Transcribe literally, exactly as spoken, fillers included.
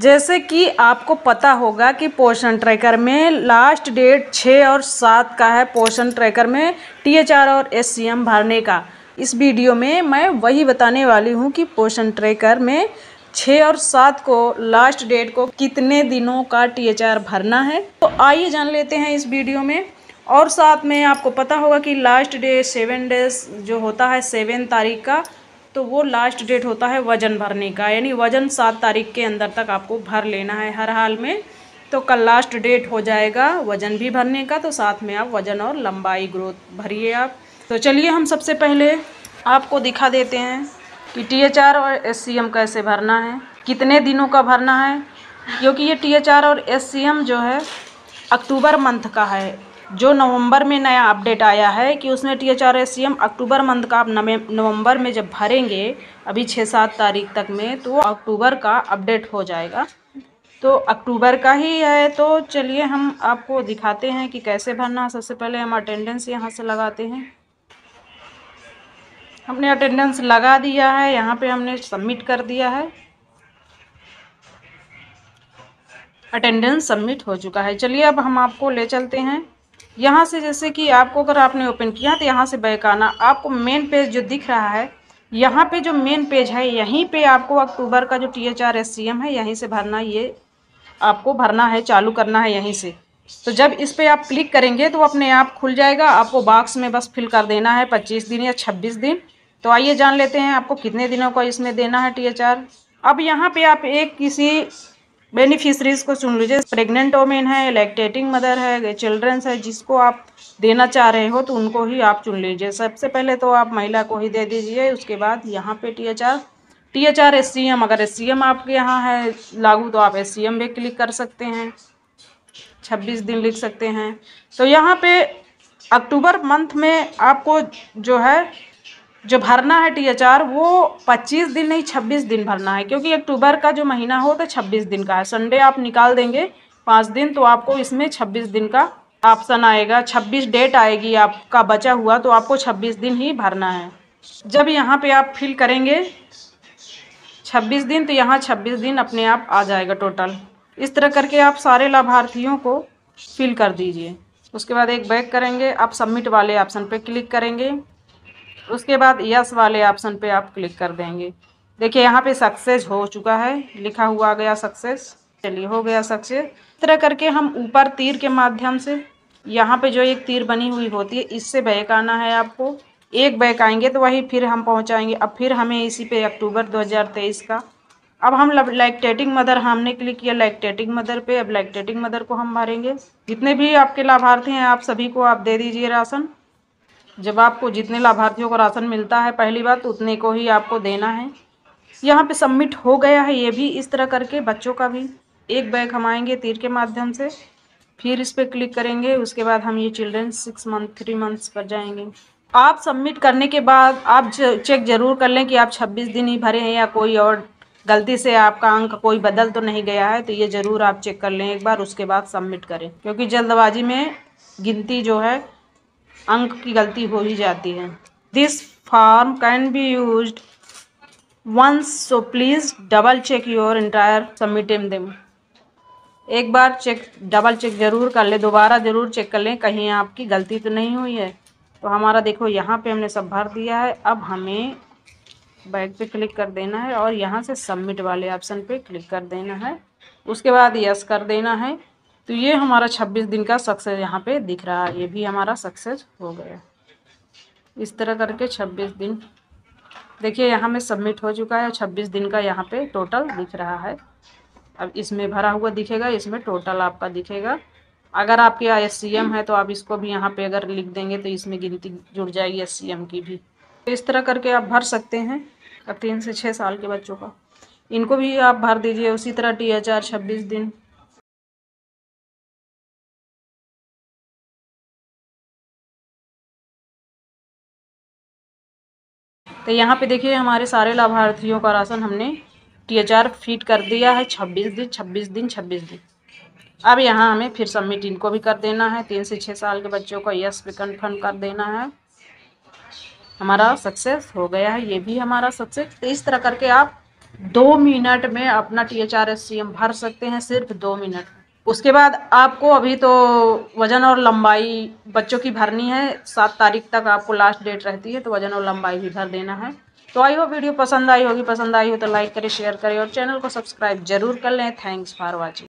जैसे कि आपको पता होगा कि पोषण ट्रैकर में लास्ट डेट छः और सात का है। पोषण ट्रैकर में टीएचआर और एचसीएम भरने का इस वीडियो में मैं वही बताने वाली हूं कि पोषण ट्रैकर में छः और सात को लास्ट डेट को कितने दिनों का टीएचआर भरना है। तो आइए जान लेते हैं इस वीडियो में। और साथ में आपको पता होगा कि लास्ट डे सेवन डेज जो होता है सेवन तारीख का, तो वो लास्ट डेट होता है वज़न भरने का, यानी वज़न सात तारीख के अंदर तक आपको भर लेना है हर हाल में। तो कल लास्ट डेट हो जाएगा वज़न भी भरने का, तो साथ में आप वज़न और लंबाई ग्रोथ भरिए आप। तो चलिए हम सबसे पहले आपको दिखा देते हैं कि टीएचआर और एचसीएम कैसे भरना है, कितने दिनों का भरना है, क्योंकि ये टीएचआर और एचसीएम जो है अक्टूबर मंथ का है। जो नवंबर में नया अपडेट आया है कि उसमें T H R S C M अक्टूबर मंथ का आप नवंबर में जब भरेंगे अभी छः सात तारीख तक में, तो अक्टूबर का अपडेट हो जाएगा। तो अक्टूबर का ही है। तो चलिए हम आपको दिखाते हैं कि कैसे भरना है। सबसे पहले हम अटेंडेंस यहाँ से लगाते हैं। हमने अटेंडेंस लगा दिया है, यहाँ पे हमने सबमिट कर दिया है। अटेंडेंस सबमिट हो चुका है। चलिए अब हम आपको ले चलते हैं यहाँ से। जैसे कि आपको अगर आपने ओपन किया तो यहाँ से बैक आना, आपको मेन पेज जो दिख रहा है, यहाँ पे जो मेन पेज है यहीं पे आपको अक्टूबर का जो T H R S C M है यहीं से भरना, ये आपको भरना है, चालू करना है यहीं से। तो जब इस पे आप क्लिक करेंगे तो अपने आप खुल जाएगा, आपको बॉक्स में बस फिल कर देना है पच्चीस दिन या छब्बीस दिन। तो आइए जान लेते हैं आपको कितने दिनों का इसमें देना है टी एच आर। अब यहाँ पर आप एक किसी बेनिफिशरीज़ को चुन लीजिए। प्रेग्नेंट वोमेन है, लैक्टेटिंग मदर है, चिल्ड्रंस है, जिसको आप देना चाह रहे हो तो उनको ही आप चुन लीजिए। सबसे पहले तो आप महिला को ही दे दीजिए। उसके बाद यहाँ पे T H R T H R S C M, अगर एस सी एम आपके यहाँ है लागू तो आप एस सी एम भी क्लिक कर सकते हैं, छब्बीस दिन लिख सकते हैं। तो यहाँ पे अक्टूबर मंथ में आपको जो है जो भरना है टी एच आर वो पच्चीस दिन नहीं छब्बीस दिन भरना है, क्योंकि अक्टूबर का जो महीना हो तो छब्बीस दिन का है। संडे आप निकाल देंगे पाँच दिन, तो आपको इसमें छब्बीस दिन का ऑप्शन आएगा, छब्बीस डेट आएगी आपका बचा हुआ, तो आपको छब्बीस दिन ही भरना है। जब यहाँ पे आप फिल करेंगे छब्बीस दिन, तो यहाँ छब्बीस दिन अपने आप आ जाएगा टोटल। इस तरह करके आप सारे लाभार्थियों को फिल कर दीजिए। उसके बाद एक बैक करेंगे, आप सबमिट वाले ऑप्शन पर क्लिक करेंगे, उसके बाद यस वाले ऑप्शन पे आप क्लिक कर देंगे। देखिए यहाँ पे सक्सेस हो चुका है, लिखा हुआ आ गया सक्सेस। चलिए हो गया सक्सेस। इस तरह करके हम ऊपर तीर के माध्यम से यहाँ पे जो एक तीर बनी हुई होती है इससे बैक आना है आपको। एक बैक आएंगे तो वही फिर हम पहुँचाएँगे। अब फिर हमें इसी पे अक्टूबर दो हज़ार तेईस का, अब हम लैक्टेटिंग मदर हमने क्लिक किया लैक्टेटिंग मदर पे। अब लैक्टेटिंग मदर को हम भरेंगे। जितने भी आपके लाभार्थी हैं आप सभी को आप दे दीजिए राशन। जब आपको जितने लाभार्थियों को राशन मिलता है पहली बार, तो उतने को ही आपको देना है। यहाँ पे सबमिट हो गया है ये भी। इस तरह करके बच्चों का भी एक बैग हम आएँगे तीर के माध्यम से, फिर इस पर क्लिक करेंगे। उसके बाद हम ये children six month three months पर जाएंगे। आप सबमिट करने के बाद आप चेक ज़रूर कर लें कि आप छब्बीस दिन ही भरे हैं या कोई और गलती से आपका अंक कोई बदल तो नहीं गया है, तो ये ज़रूर आप चेक कर लें एक बार, उसके बाद सबमिट करें, क्योंकि जल्दबाजी में गिनती जो है अंक की गलती हो ही जाती है। This form can be used once so please double check your entire submitting them. एक बार चेक डबल चेक ज़रूर कर लें, दोबारा ज़रूर चेक कर लें कहीं आपकी गलती तो नहीं हुई है। तो हमारा देखो यहाँ पे हमने सब भर दिया है। अब हमें बैक पे क्लिक कर देना है और यहाँ से सबमिट वाले ऑप्शन पे क्लिक कर देना है। उसके बाद यस कर देना है। तो ये हमारा छब्बीस दिन का सक्सेस यहाँ पे दिख रहा है, ये भी हमारा सक्सेस हो गया। इस तरह करके छब्बीस दिन देखिए यहाँ में सबमिट हो चुका है। छब्बीस दिन का यहाँ पे टोटल दिख रहा है। अब इसमें भरा हुआ दिखेगा, इसमें टोटल आपका दिखेगा। अगर आपके एस सी एम है तो आप इसको भी यहाँ पे अगर लिख देंगे तो इसमें गिनती जुड़ जाएगी एस सी एम की भी। तो इस तरह करके आप भर सकते हैं। अब तीन से छः साल के बच्चों का इनको भी आप भर दीजिए। उसी तरह टी एच आर छब्बीस दिन। तो यहाँ पे देखिए हमारे सारे लाभार्थियों का राशन हमने टीएचआर फीड कर दिया है। छब्बीस दिन छब्बीस दिन छब्बीस दिन। अब यहाँ हमें फिर सबमिट इनको भी कर देना है। तीन से छः साल के बच्चों का यस पे कन्फर्म कर देना है। हमारा सक्सेस हो गया है, ये भी हमारा सक्सेस। तो इस तरह करके आप दो मिनट में अपना T H R H C M भर सकते हैं, सिर्फ दो मिनट। उसके बाद आपको अभी तो वजन और लंबाई बच्चों की भरनी है, सात तारीख तक आपको लास्ट डेट रहती है, तो वजन और लंबाई भी भर देना है। तो आई होप वीडियो पसंद आई होगी, पसंद आई हो तो लाइक करें, शेयर करें और चैनल को सब्सक्राइब जरूर कर लें। Thanks for watching.